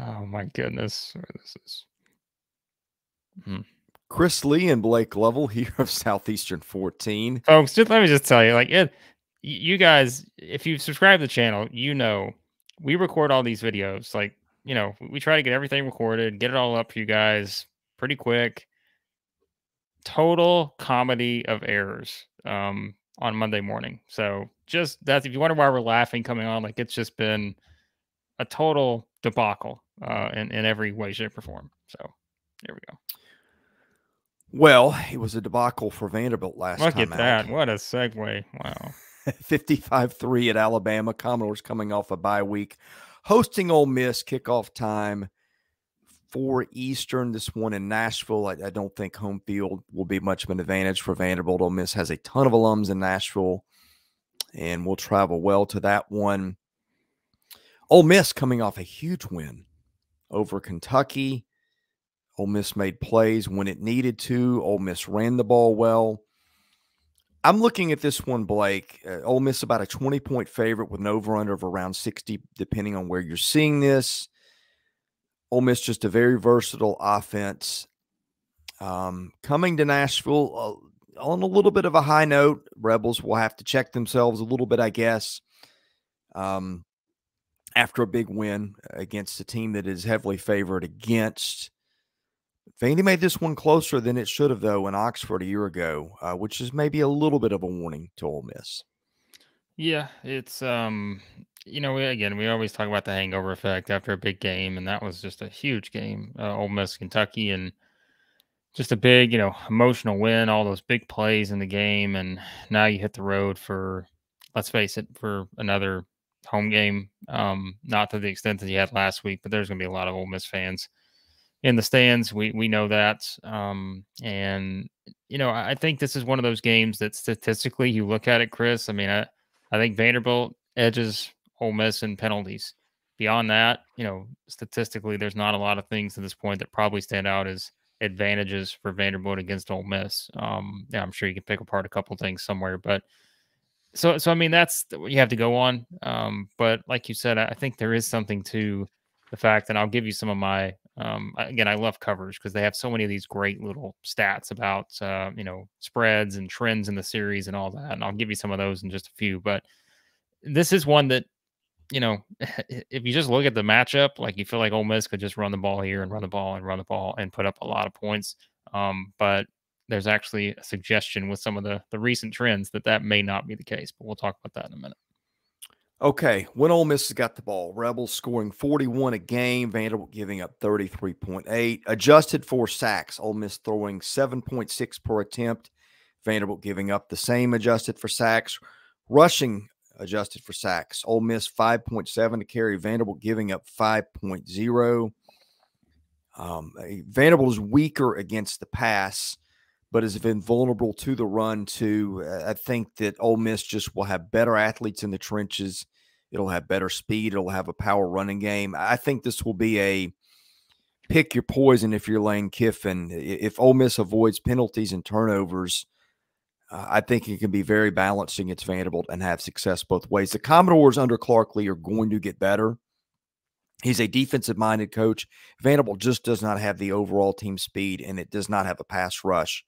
Oh my goodness. This is... Chris Lee and Blake Lovell here of Southeastern 14. Folks, just let me just tell you, like, you guys, if you've subscribed to the channel, you know we record all these videos. Like, you know, we try to get everything recorded, get it all up for you guys pretty quick. Total comedy of errors on Monday morning. So just that's, if you wonder why we're laughing coming on, like, it's just been a total debacle in every way, shape, or form. So there we go. Well, it was a debacle for Vanderbilt last time. Look at that. What a segue. Wow. 55-3 at Alabama. Commodores coming off a bye week. Hosting Ole Miss, kickoff time for Eastern. This one in Nashville. I don't think home field will be much of an advantage for Vanderbilt. Ole Miss has a ton of alums in Nashville, and we'll travel well to that one. Ole Miss coming off a huge win over Kentucky. Ole Miss made plays when it needed to. Ole Miss ran the ball well. I'm looking at this one, Blake. Ole Miss about a 20-point favorite with an over-under of around 60, depending on where you're seeing this. Ole Miss just a very versatile offense. Coming to Nashville on a little bit of a high note. Rebels will have to check themselves a little bit, I guess. After a big win against a team that is heavily favored against. Vandy made this one closer than it should have, though, in Oxford a year ago, which is maybe a little bit of a warning to Ole Miss. Yeah, it's, you know, again, we always talk about the hangover effect after a big game, and that was just a huge game, Ole Miss, Kentucky, and just a big, you know, emotional win, all those big plays in the game, and now you hit the road for, let's face it, for another home game, not to the extent that you had last week, but there's going to be a lot of Ole Miss fans in the stands. We know that. And, you know, I think this is one of those games that statistically you look at it, Chris. I mean, I think Vanderbilt edges Ole Miss in penalties. Beyond that, you know, statistically, there's not a lot of things at this point that probably stand out as advantages for Vanderbilt against Ole Miss. Yeah, I'm sure you can pick apart a couple things somewhere, but so I mean, that's what you have to go on. But like you said, I think there is something to the fact, and I'll give you some of my, again, I love covers because they have so many of these great little stats about, you know, spreads and trends in the series and all that. And I'll give you some of those in just a few, but this is one that, you know, if you just look at the matchup, like you feel like Ole Miss could just run the ball here and run the ball and run the ball and put up a lot of points. But there's actually a suggestion with some of the recent trends that may not be the case, but we'll talk about that in a minute. Okay, when Ole Miss has got the ball, Rebels scoring 41 a game, Vanderbilt giving up 33.8. Adjusted for sacks, Ole Miss throwing 7.6 per attempt, Vanderbilt giving up the same adjusted for sacks. Rushing adjusted for sacks, Ole Miss 5.7 to carry, Vanderbilt giving up 5.0. Vanderbilt is weaker against the pass, but has been vulnerable to the run, too. I think that Ole Miss just will have better athletes in the trenches. It'll have better speed. It'll have a power running game. I think this will be a pick your poison if you're Lane Kiffin. If Ole Miss avoids penalties and turnovers, I think it can be very balanced against Vanderbilt and have success both ways. The Commodores under Clark Lee are going to get better. He's a defensive-minded coach. Vanderbilt just does not have the overall team speed, and it does not have a pass rush.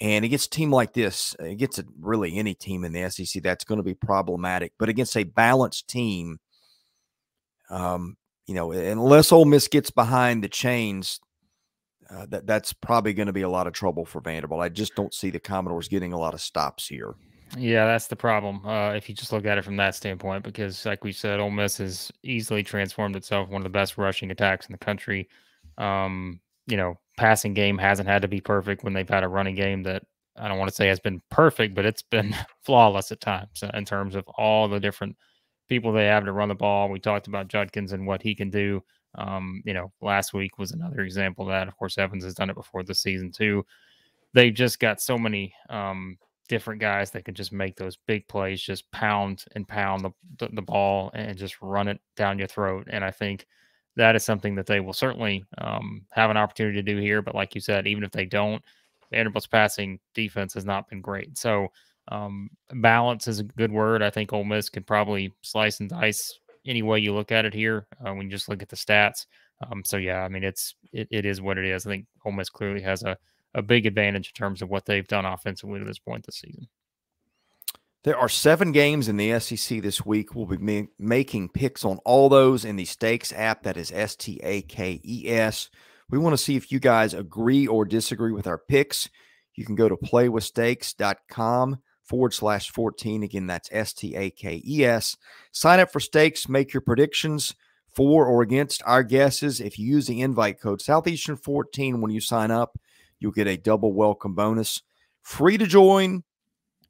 And against a team like this, against really any team in the SEC, that's going to be problematic. But against a balanced team, you know, unless Ole Miss gets behind the chains, that's probably going to be a lot of trouble for Vanderbilt. I just don't see the Commodores getting a lot of stops here. Yeah, that's the problem if you just look at it from that standpoint, because like we said, Ole Miss has easily transformed itself one of the best rushing attacks in the country. You know, passing game hasn't had to be perfect when they've had a running game that I don't want to say has been perfect, but it's been flawless at times in terms of all the different people they have to run the ball. We talked about Judkins and what he can do. You know, last week was another example of that. Of course, Evans has done it before this season too. They've just got so many different guys that can just make those big plays, just pound and pound the ball and just run it down your throat. And I think that is something that they will certainly have an opportunity to do here. But like you said, even if they don't, Vanderbilt's passing defense has not been great. So balance is a good word. I think Ole Miss could probably slice and dice any way you look at it here, when you just look at the stats. So yeah, I mean, it is what it is. I think Ole Miss clearly has a big advantage in terms of what they've done offensively to this point this season. There are 7 games in the SEC this week. We'll be making picks on all those in the Stakes app. That is S-T-A-K-E-S. We want to see if you guys agree or disagree with our picks. You can go to playwithstakes.com/14. Again, that's S-T-A-K-E-S. Sign up for Stakes. Make your predictions for or against our guesses. If you use the invite code Southeastern 14 when you sign up, you'll get a double welcome bonus. Free to join,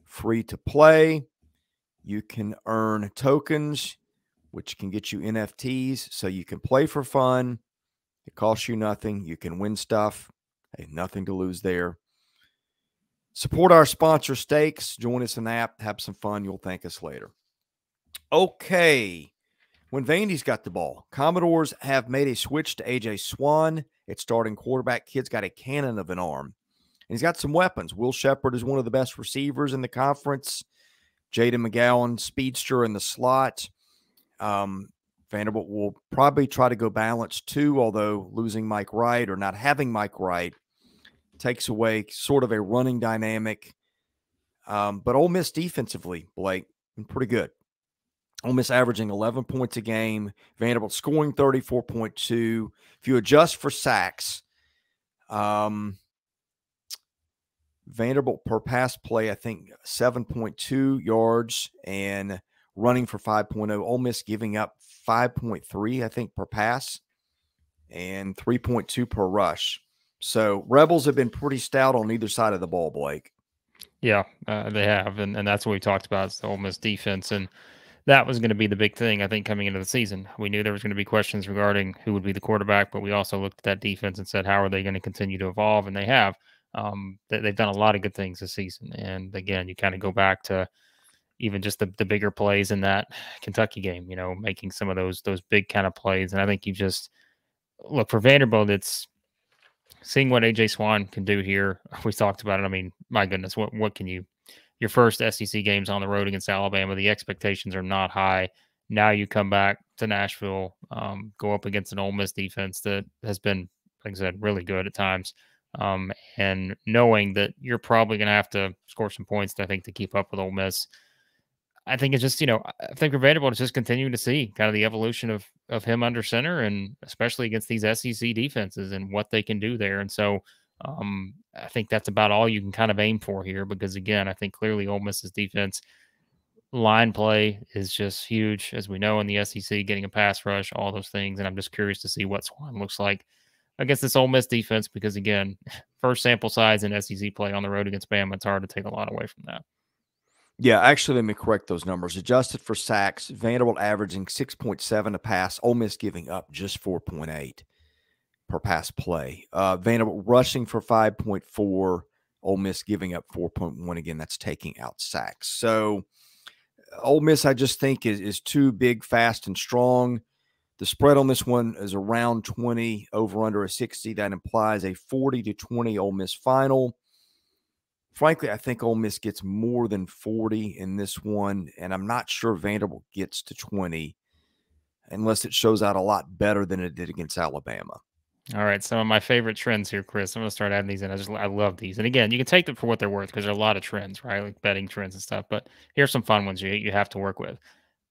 free to play. You can earn tokens, which can get you NFTs, so you can play for fun. It costs you nothing. You can win stuff. Hey, nothing to lose there. Support our sponsor, Stakes. Join us in the app. Have some fun. You'll thank us later. Okay. When Vandy's got the ball, Commodores have made a switch to AJ Swan at starting quarterback. Kid's got a cannon of an arm, and he's got some weapons. Will Shepard is one of the best receivers in the conference. Jaden McGowan, speedster in the slot. Vanderbilt will probably try to go balance too, although losing Mike Wright or not having Mike Wright takes away sort of a running dynamic. But Ole Miss defensively, Blake, pretty good. Ole Miss averaging 11 points a game. Vanderbilt scoring 34.2. If you adjust for sacks, Vanderbilt per pass play, I think 7.2 yards and running for 5.0. Ole Miss giving up 5.3, I think, per pass and 3.2 per rush. So Rebels have been pretty stout on either side of the ball, Blake. Yeah, they have, and that's what we talked about, is the Ole Miss defense, and that was going to be the big thing, I think, coming into the season. We knew there was going to be questions regarding who would be the quarterback, but we also looked at that defense and said, how are they going to continue to evolve? And they have. They've done a lot of good things this season. And, again, you kind of go back to even just the bigger plays in that Kentucky game, you know, making some of those big kind of plays. And I think you just look for Vanderbilt, it's seeing what A.J. Swan can do here. We talked about it. I mean, my goodness, what can you – your first SEC game's on the road against Alabama. The expectations are not high. Now you come back to Nashville, go up against an Ole Miss defense that has been, like I said, really good at times. And knowing that you're probably going to have to score some points, I think, to keep up with Ole Miss. I think it's just, you know, I think for Vanderbilt, it's just continuing to see kind of the evolution of him under center, and especially against these SEC defenses and what they can do there. And so, I think that's about all you can kind of aim for here, because again, I think clearly Ole Miss's defense line play is just huge, as we know, in the SEC, getting a pass rush, all those things. And I'm just curious to see what Swan looks like against this Ole Miss defense, because again, first sample size in SEC play on the road against Bama, it's hard to take a lot away from that. Yeah, actually, let me correct those numbers. Adjusted for sacks, Vanderbilt averaging 6.7 a pass, Ole Miss giving up just 4.8. per pass play. Vanderbilt rushing for 5.4, Ole Miss giving up 4.1. Again, that's taking out sacks. So Ole Miss, I just think, is too big, fast, and strong. The spread on this one is around 20, over under a 60. That implies a 40-20 Ole Miss final. Frankly, I think Ole Miss gets more than 40 in this one, and I'm not sure Vanderbilt gets to 20 unless it shows out a lot better than it did against Alabama. All right, some of my favorite trends here, Chris. I'm going to start adding these in. I love these. And again, you can take them for what they're worth, because there are a lot of trends, right? Like betting trends and stuff. But here's some fun ones you have to work with.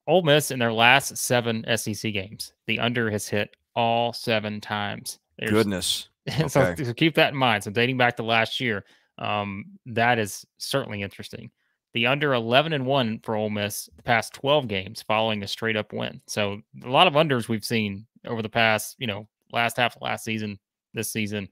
Ole Miss, in their last 7 SEC games, the under has hit all 7 times. Goodness. Okay. So keep that in mind. So dating back to last year, that is certainly interesting. The under 11-1 for Ole Miss the past 12 games following a straight-up win. So a lot of unders we've seen over the past, you know, last half of last season, this season.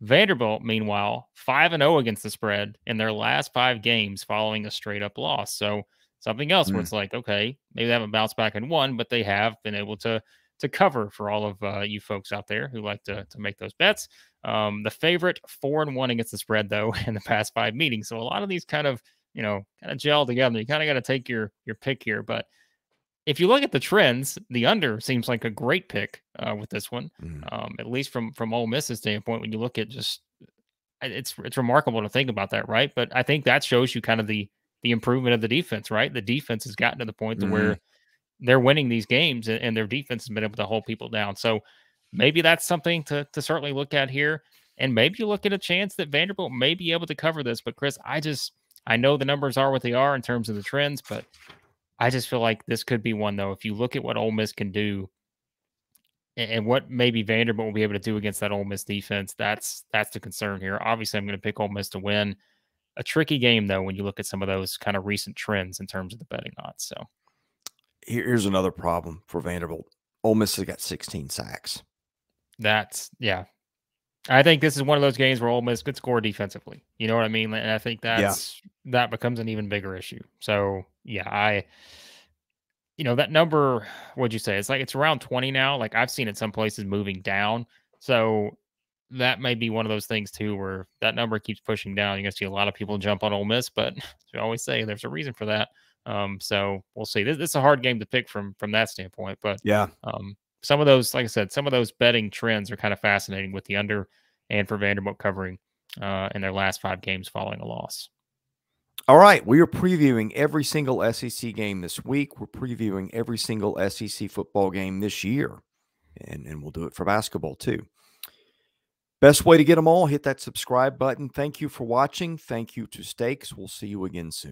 Vanderbilt, meanwhile, 5-0 against the spread in their last 5 games following a straight-up loss. So something else where it's like, okay, maybe they haven't bounced back and won, but they have been able to cover for all of you folks out there who like to make those bets. The favorite, 4-1 against the spread, though, in the past 5 meetings. So a lot of these kind of, you know, kind of gel together. You kind of got to take your pick here, but if you look at the trends, the under seems like a great pick with this one, at least from Ole Miss's standpoint. When you look at just, it's remarkable to think about that, right? But I think that shows you kind of the improvement of the defense, right? The defense has gotten to the point to where they're winning these games, and their defense has been able to hold people down. So maybe that's something to certainly look at here. And maybe you look at a chance that Vanderbilt may be able to cover this. But Chris, I know the numbers are what they are in terms of the trends, but I just feel like this could be one, though. If you look at what Ole Miss can do and what maybe Vanderbilt will be able to do against that Ole Miss defense, that's the concern here. Obviously, I'm going to pick Ole Miss to win. A tricky game, though, when you look at some of those kind of recent trends in terms of the betting odds. So here's another problem for Vanderbilt. Ole Miss has got 16 sacks. Yeah. I think this is one of those games where Ole Miss could score defensively. You know what I mean? And I think that becomes an even bigger issue. So, yeah, that number, what'd you say? It's around 20 now. Like, I've seen it some places moving down. So that may be one of those things, too, where that number keeps pushing down. You're going to see a lot of people jump on Ole Miss, but as we always say, there's a reason for that. So we'll see. This is a hard game to pick from that standpoint. But, yeah, some of those, like I said, some of those betting trends are kind of fascinating with the under and for Vanderbilt covering in their last 5 games following a loss. All right. We are previewing every single SEC game this week. We're previewing every single SEC football game this year. And we'll do it for basketball too. Best way to get them all, hit that subscribe button. Thank you for watching. Thank you to Stakes. We'll see you again soon.